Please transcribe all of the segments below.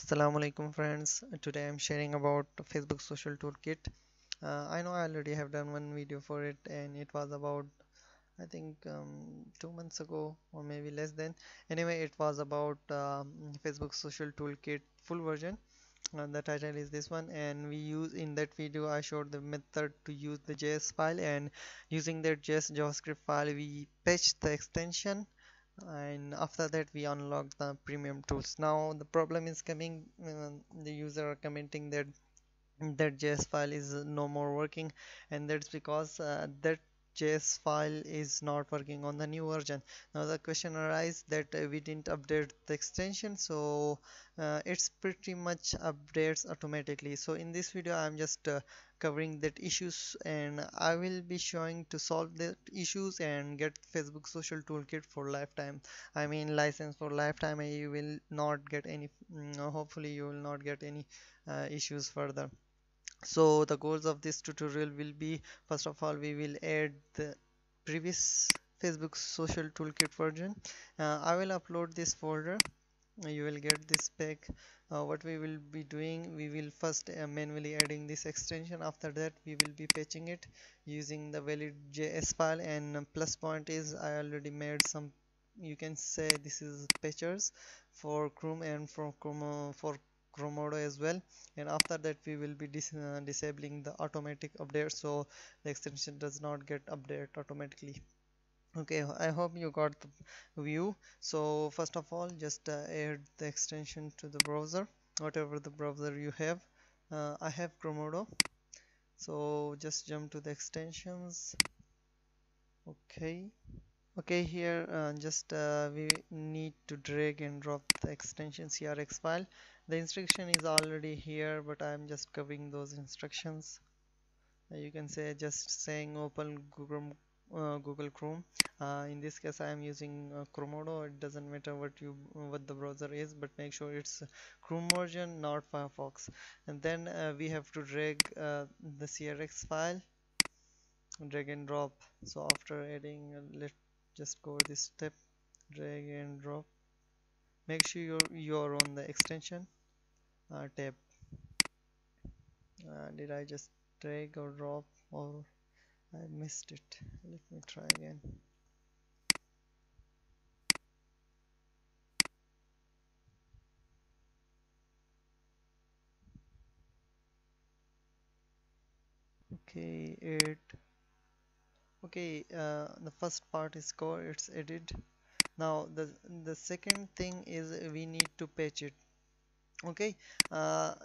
Assalamualaikum friends, today I'm sharing about Facebook Social Toolkit. I know I already have done one video for it, and it was about I think 2 months ago or maybe less than. Anyway, it was about Facebook Social Toolkit full version. The title is this one, and we use in that video I showed the method to use the JS file, and using that JavaScript file we patched the extension. And after that we unlock the premium tools. Now the problem is coming, the user are commenting that JS file is no more working, and that's because that JS file is not working on the new version. Now the question arises that we didn't update the extension, so it's pretty much updates automatically. So in this video I'm just covering that issues, and I will be showing to solve the issues and get Facebook Social Toolkit for lifetime. I mean license for lifetime, and you will not get any, hopefully you will not get any issues further. So the goals of this tutorial will be, first of all, we will add the previous Facebook Social Toolkit version. I will upload this folder, you will get this back. What we will be doing, we will first manually adding this extension. After that we will be patching it using the validate.js file, and plus point is I already made some, you can say this is patchers for Chrome and for Chromodo as well, and after that we will be disabling the automatic update, so the extension does not get updated automatically. Okay, I hope you got the view. So first of all, just add the extension to the browser, whatever the browser you have. I have Chromodo, so just jump to the extensions. Okay, here just we need to drag and drop the extension CRX file. The instruction is already here, but I'm just covering those instructions. You can say just saying open Google Chrome. In this case I am using Chromodo. It doesn't matter what the browser is, but make sure it's Chrome version, not Firefox. And then we have to drag the CRX file, drag and drop. So after adding, let's just go this step, drag and drop. Make sure you're on the extension tab. Did I just drag or drop, or I missed it? Let me try again. Okay, the first part is core, it's added. Now the second thing is we need to patch it. Okay, I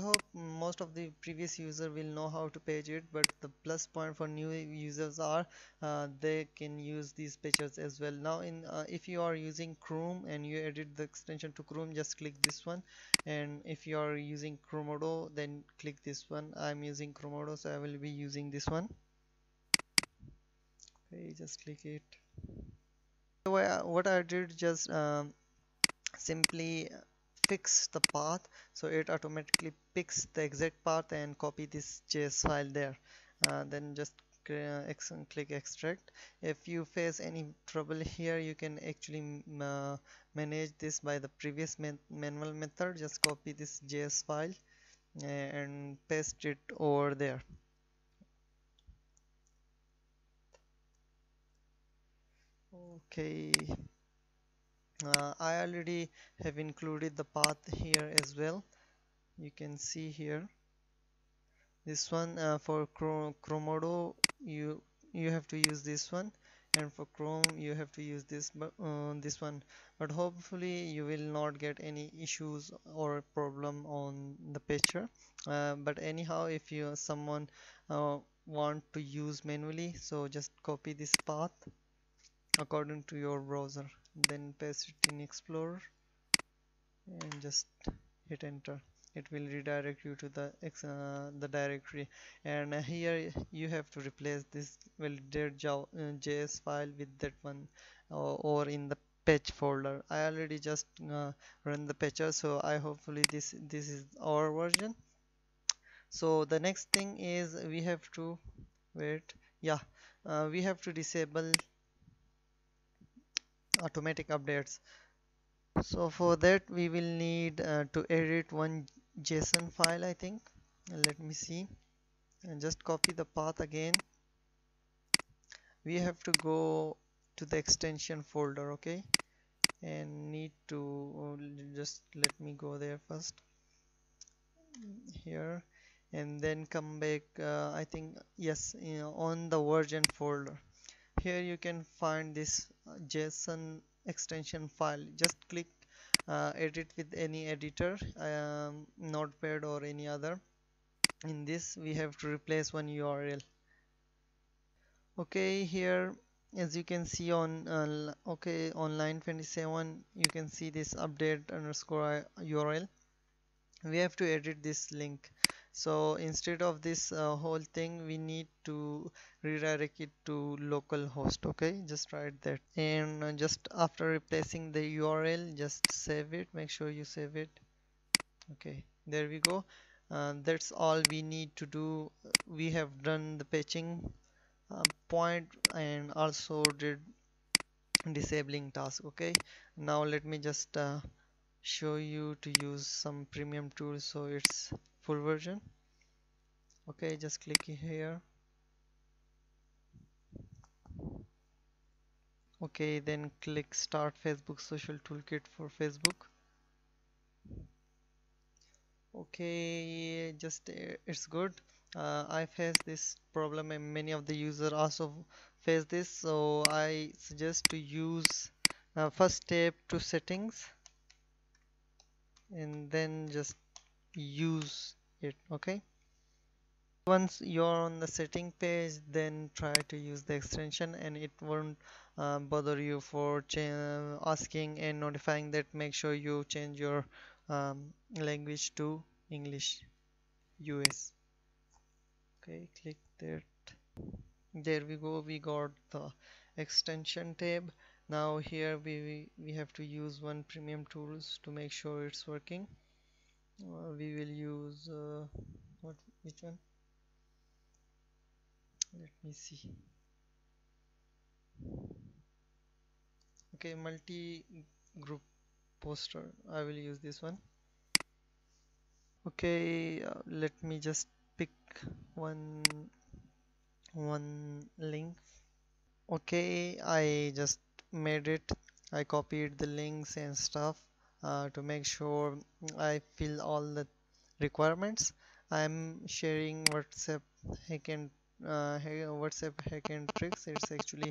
hope most of the previous user will know how to patch it, but the plus point for new users are they can use these patches as well. Now if you are using Chrome and you edit the extension to Chrome, just click this one, and if you are using Chromodo, then click this one. I'm using Chromodo, so I will be using this one. Okay, just click it. What I did, just simply fix the path, so it automatically picks the exact path and copy this JS file there. Then just click extract. If you face any trouble here, you can actually manage this by the previous manual method. Just copy this JS file and paste it over there. Okay, I already have included the path here as well. You can see here this one for Chromodo you have to use this one, and for Chrome you have to use this one, but hopefully you will not get any issues or problem on the patcher. But anyhow, if someone want to use manually, so just copy this path according to your browser, then paste it in Explorer and just hit enter. It will redirect you to the directory, and here you have to replace this validate.js file with that one, or in the patch folder. I already just run the patcher, so I hopefully this is our version. So the next thing is we have to disable automatic updates. So for that we will need to edit one JSON file, I think. Let me see, and just copy the path again. We have to go to the extension folder, okay, and need to just let me go there first here, and then come back. I think yes, you know, on the version folder here you can find this JSON extension file. Just click edit with any editor, Notepad or any other. In this we have to replace one URL. Okay, here as you can see on okay, on line 27 you can see this update underscore URL. We have to edit this link, so instead of this whole thing we need to redirect it to localhost. Okay, just write that, and just after replacing the URL just save it. Make sure you save it. Okay, there we go. That's all we need to do. We have done the patching point and also did disabling task. Okay, now let me just show you to use some premium tool so it's full version. Okay, just click here. Okay, then click start Facebook Social Toolkit for Facebook. Okay, just it's good. I face this problem and many of the users also face this, so I suggest to use first step to settings and then just use it. Okay, once you're on the setting page then try to use the extension and it won't bother you for asking and notifying that make sure you change your language to English US. Okay, click that. There we go, we got the extension tab. Now here we have to use one premium tools to make sure it's working. We will use which one, let me see. Okay, multi group poster, I will use this one. Okay, let me just pick one link. Okay, I just made it. I copied the links and stuff to make sure I fill all the requirements. I'm sharing WhatsApp hack and tricks. It's actually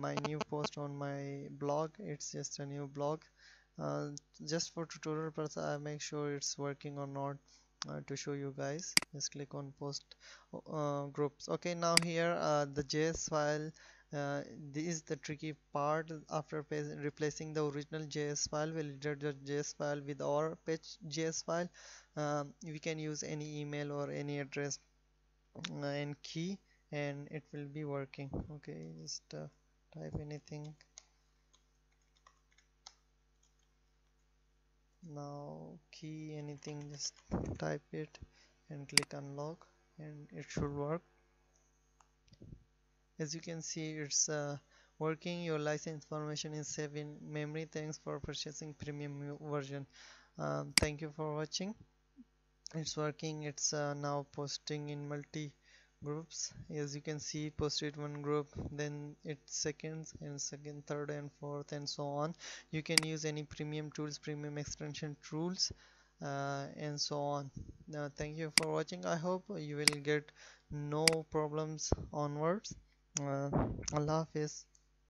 my new post on my blog. It's just a new blog, just for tutorial purpose. I make sure it's working or not to show you guys. Just click on post groups. Okay, now here the JS file. This is the tricky part. After replacing the original JS file, validate.js file with our patch JS file, we can use any email or any address and key and it will be working. Okay, just type anything. Now key anything, just type it and click unlock and it should work. As you can see, it's working. Your license information is saved in memory. Thanks for purchasing premium version. Thank you for watching. It's working. It's now posting in multi groups. As you can see, posted one group, then it's second, third and fourth and so on. You can use any premium tools, premium extension tools and so on. Now thank you for watching. I hope you will get no problems onwards. Allah Hafiz.